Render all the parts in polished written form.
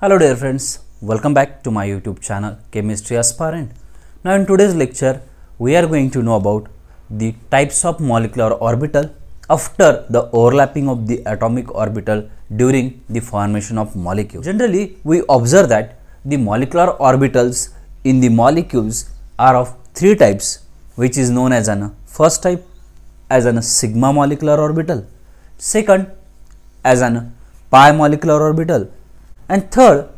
Hello dear friends, welcome back to my YouTube channel Chemistry Aspirant. Now in today's lecture, we are going to know about the types of molecular orbital after the overlapping of the atomic orbital during the formation of molecules. Generally, we observe that the molecular orbitals in the molecules are of three types, which is known as an first type as an sigma molecular orbital, second as an pi molecular orbital, and third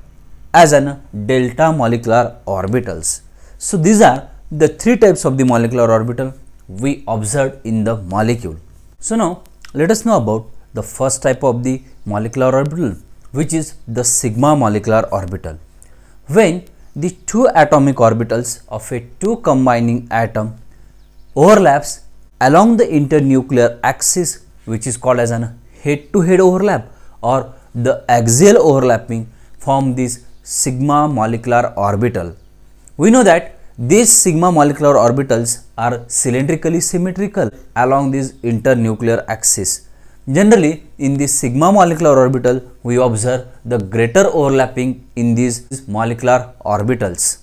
as an delta molecular orbitals. So these are the three types of the molecular orbital we observed in the molecule. So now let us know about the first type of the molecular orbital, which is the sigma molecular orbital. When the two atomic orbitals of a two combining atom overlaps along the internuclear axis, which is called as an head-to-head overlap or the axial overlapping, form this sigma molecular orbital. We know that these sigma molecular orbitals are cylindrically symmetrical along this internuclear axis. Generally, in this sigma molecular orbital, we observe the greater overlapping in these molecular orbitals.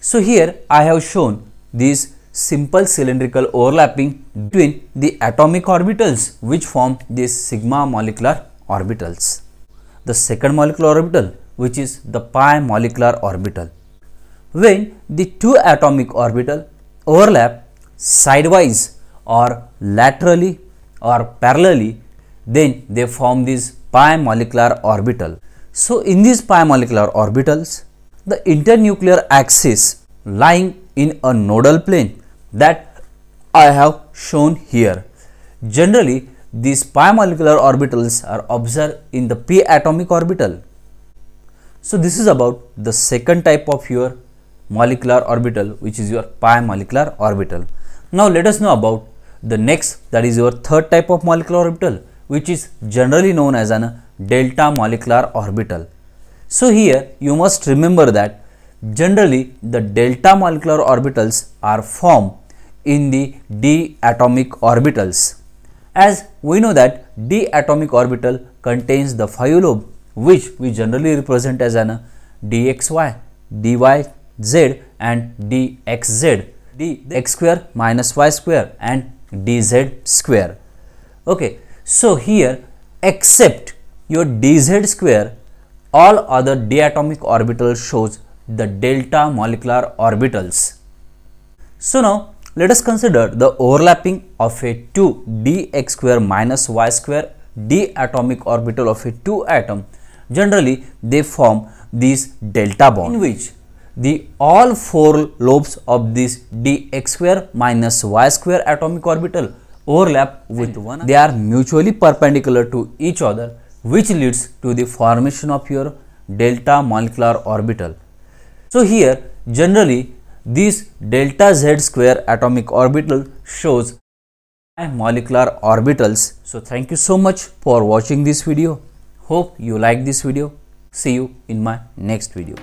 So here I have shown these simple cylindrical overlapping between the atomic orbitals which form these sigma molecular orbitals. The second molecular orbital, which is the pi molecular orbital. When the two atomic orbital overlap sidewise or laterally or parallelly, then they form this pi molecular orbital. So in these pi molecular orbitals, the internuclear axis lying in a nodal plane that I have shown here. Generally, these pi molecular orbitals are observed in the p atomic orbital. So this is about the second type of your molecular orbital, which is your pi molecular orbital. Now let us know about the next, that is your third type of molecular orbital, which is generally known as an delta molecular orbital. So here you must remember that generally the delta molecular orbitals are formed in the d atomic orbitals. As we know that d atomic orbital contains the 5 lobe, which we generally represent as an dxy, dyz and dxz, dx square minus y square and dz square. Okay, so here except your dz square, all other d atomic orbitals shows the delta molecular orbitals. So now let us consider the overlapping of a 2 dx square minus y square d atomic orbital of a 2 atom. Generally, they form these delta bond, in which the all 4 lobes of this dx square minus y square atomic orbital overlap with one another. They are mutually perpendicular to each other, which leads to the formation of your delta molecular orbital. So here, generally, this delta z square atomic orbital shows molecular orbitals. So thank you so much for watching this video. Hope you like this video. See you in my next video.